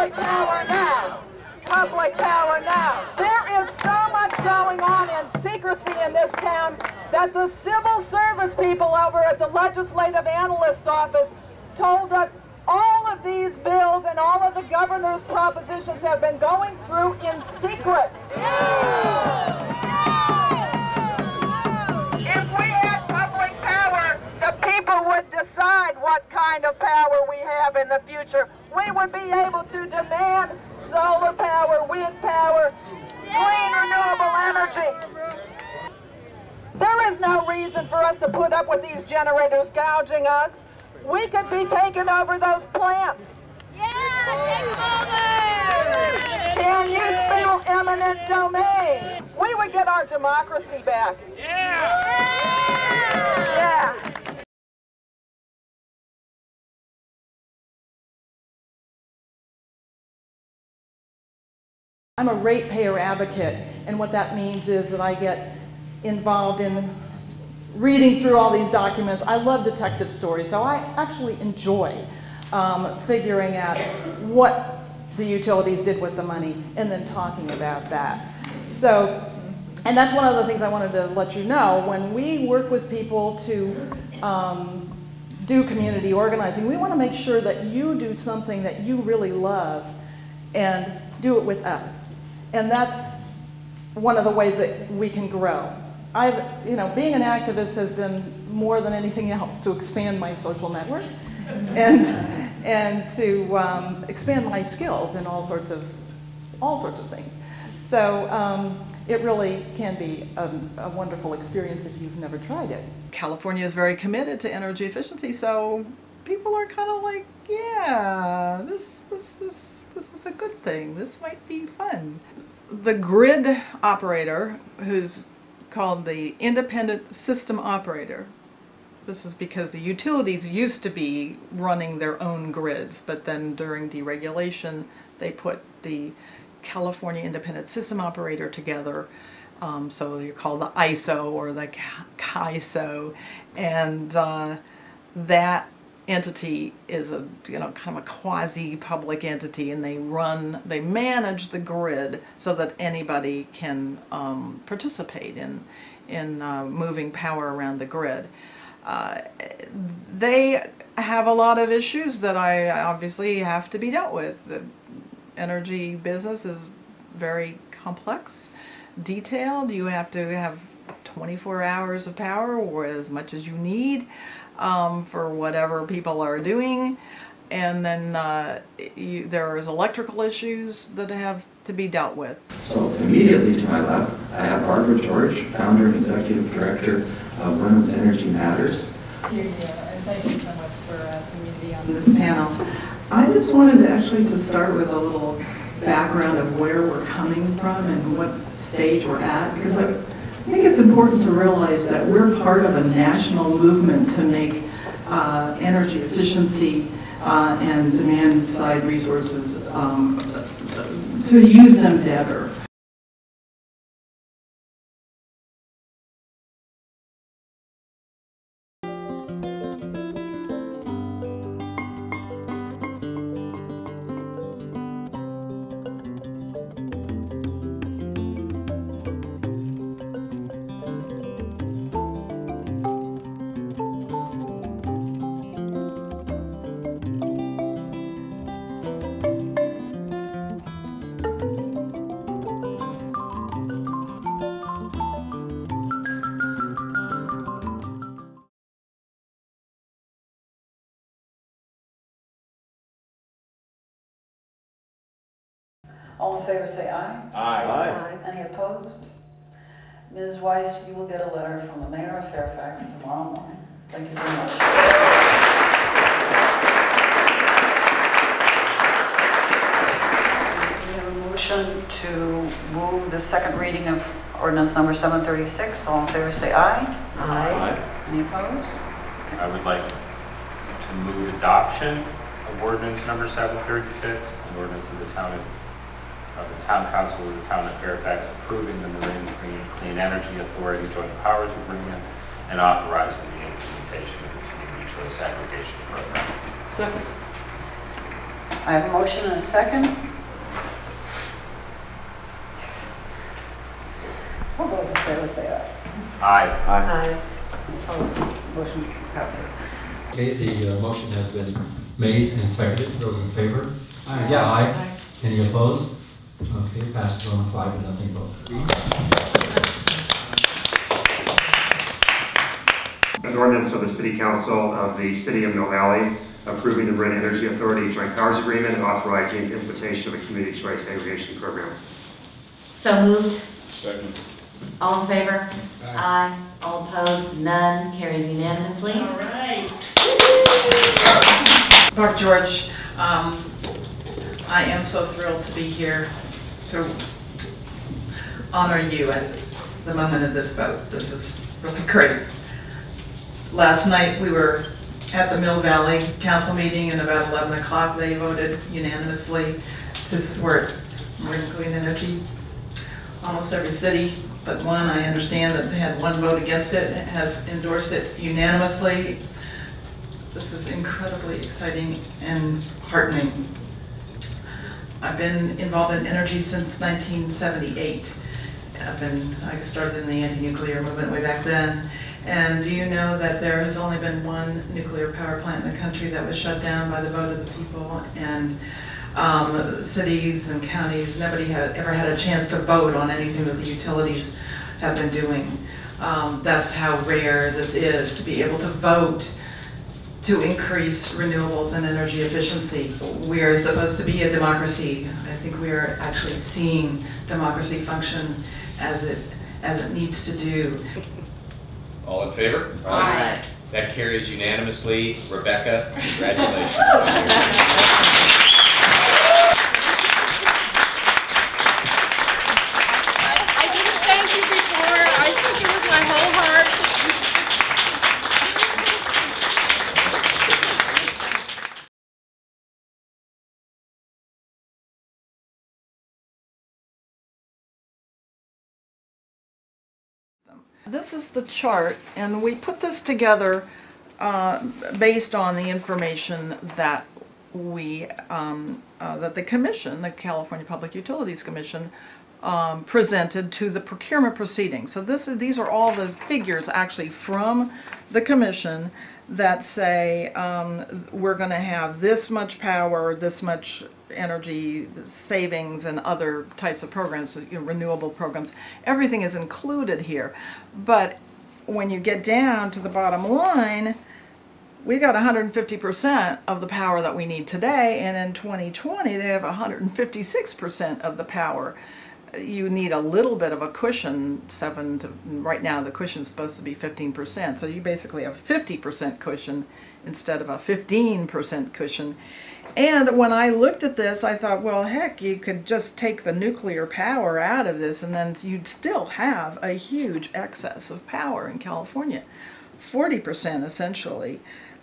Public power now! Public power now! There is so much going on in secrecy in this town that the civil service people over at the Legislative Analyst Office told us all of these bills and all of the governor's propositions have been going through in secret. If we had public power, the people would decide what kind of power we have in the future. We would be able to demand solar power, wind power, clean renewable energy. There is no reason for us to put up with these generators gouging us. We could be taking over those plants. Yeah, take them over! Can you spell eminent domain? We would get our democracy back. Yeah! Yeah! I'm a ratepayer advocate, and what that means is that I get involved in reading through all these documents. I love detective stories, so I actually enjoy figuring out what the utilities did with the money and then talking about that. So, and that's one of the things I wanted to let you know. When we work with people to do community organizing, we want to make sure that you do something that you really love and do it with us. And that's one of the ways that we can grow. You know, being an activist has done more than anything else to expand my social network and to expand my skills in all sorts of things. So it really can be a wonderful experience if you've never tried it. California is very committed to energy efficiency, so people are kind of like, yeah, this is a good thing. This might be fun. The grid operator, who's called the independent system operator. This is because the utilities used to be running their own grids, but then during deregulation they put the California Independent System Operator together. So you're called the ISO or the CISO, and that entity is a, you know, kind of a quasi-public entity, and they manage the grid so that anybody can participate in moving power around the grid. They have a lot of issues that I obviously have to be dealt with. The energy business is very complex, detailed. You have to have 24 hours of power, or as much as you need for whatever people are doing. And then there's electrical issues that have to be dealt with. So immediately to my left, I have Barbara George, founder and executive director of Women's Energy Matters. Here you go, and thank you so much for having me be on this panel. I just wanted to start with a little background of where we're coming from and what stage we're at, because I think it's important to realize that we're part of a national movement to make energy efficiency and demand side resources, to use them better. All in favor say aye. Aye. Aye. Aye. Any opposed? Ms. Weiss, you will get a letter from the mayor of Fairfax tomorrow morning. Thank you very much. We have a motion to move the second reading of ordinance number 736. All in favor say aye. Aye. Aye. Any opposed? Okay. I would like to move adoption of ordinance number 736, an ordinance of the town of the Town Council of the Town of Fairfax approving the Marin Clean Energy Authority Joint Powers Agreement and authorizing the implementation of the Community Choice Aggregation Program. Second. I have a motion and a second. All those in favor say aye. Aye. Aye. Aye. Opposed? Motion passes. Okay, the motion has been made and seconded. Those in favor? Aye. Yes. Aye. Aye. Any opposed? Okay, passes on a 5-0 vote. An ordinance of the City Council of the City of Mill Valley approving the Marin Energy Authority Joint Powers Agreement and authorizing the implementation of a Community Choice Aggregation Program. So moved. Second. All in favor? Aye. Aye. All opposed? None. Carries unanimously. All right. Mark George, I am so thrilled to be here to honor you at the moment of this vote. This is really great. Last night we were at the Mill Valley Council meeting, and about 11 o'clock they voted unanimously to support Marin Clean Energy. Almost every city but one, I understand, that had one vote against it, has endorsed it unanimously. This is incredibly exciting and heartening. I've been involved in energy since 1978. I started in the anti-nuclear movement way back then. And do you know that there has only been one nuclear power plant in the country that was shut down by the vote of the people? And cities and counties, nobody had ever had a chance to vote on anything that the utilities have been doing. That's how rare this is, to be able to vote to increase renewables and energy efficiency. We are supposed to be a democracy. I think we are actually seeing democracy function as it needs to do. All in favor? Aye. That carries unanimously. Rebecca, congratulations. I didn't thank you before. I think it with my whole heart. This is the chart, and we put this together based on the information that we that the commission, the California Public Utilities Commission, presented to the procurement proceeding. So these are all the figures actually from the commission that say we're going to have this much power, this much energy savings, and other types of programs, renewable programs. Everything is included here. But when you get down to the bottom line, we got 150% of the power that we need today, and in 2020 they have 156% of the power. You need a little bit of a cushion, right now the cushion's supposed to be 15%, so you basically have a 50% cushion instead of a 15% cushion. And when I looked at this, I thought, well, heck, you could just take the nuclear power out of this, and then you'd still have a huge excess of power in California. 40% essentially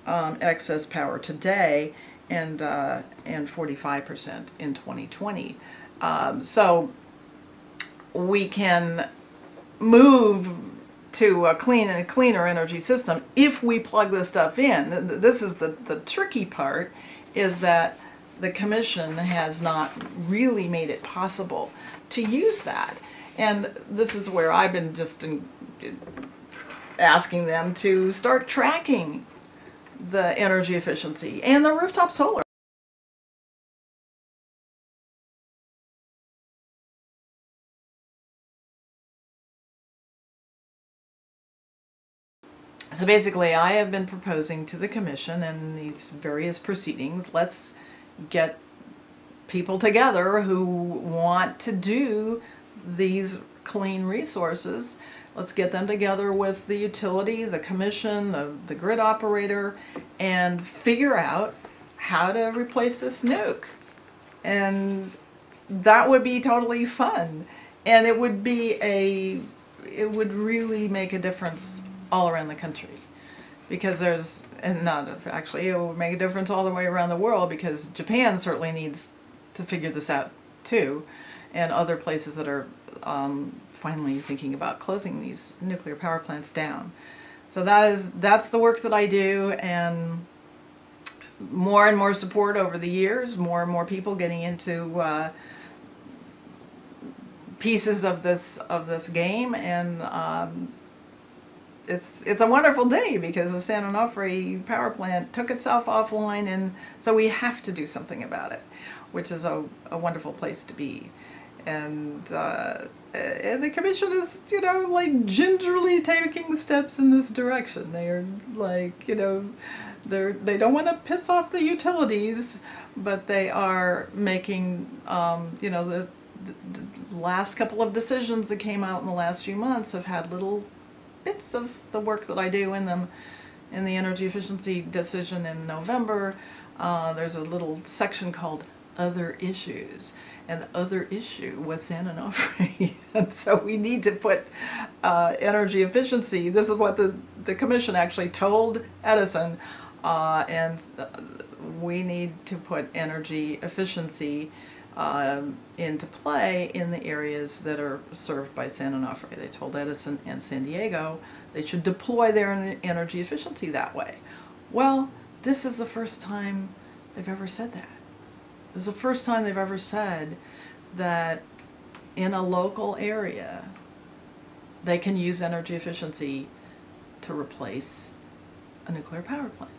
excess power today, and 45% in 2020. So we can move to a clean and cleaner energy system if we plug this stuff in. This is the tricky part, is that the commission has not really made it possible to use that. And this is where I've been just asking them to start tracking the energy efficiency and the rooftop solar. So basically, I have been proposing to the commission in these various proceedings, let's get people together who want to do these clean resources. Let's get them together with the utility, the commission, the grid operator, and figure out how to replace this nuke. And that would be totally fun. And it would be it would really make a difference all around the country, because it will make a difference all the way around the world, because Japan certainly needs to figure this out too, and other places that are finally thinking about closing these nuclear power plants down. So that's the work that I do, and more and more support over the years, more and more people getting into pieces of this game, and it's a wonderful day because the San Onofre power plant took itself offline, and so we have to do something about it, which is a wonderful place to be. And the commission is, you know, like gingerly taking steps in this direction. They are like, you know, they don't want to piss off the utilities, but they are making, you know, the last couple of decisions that came out in the last few months have had little bits of the work that I do in them. In the energy efficiency decision in November, there's a little section called Other Issues, and the other issue was San Onofre. And so we need to put energy efficiency, this is what the commission actually told Edison, and we need to put energy efficiency into play in the areas that are served by San Onofre. They told Edison and San Diego they should deploy their energy efficiency that way. Well, this is the first time they've ever said that. This is the first time they've ever said that in a local area they can use energy efficiency to replace a nuclear power plant.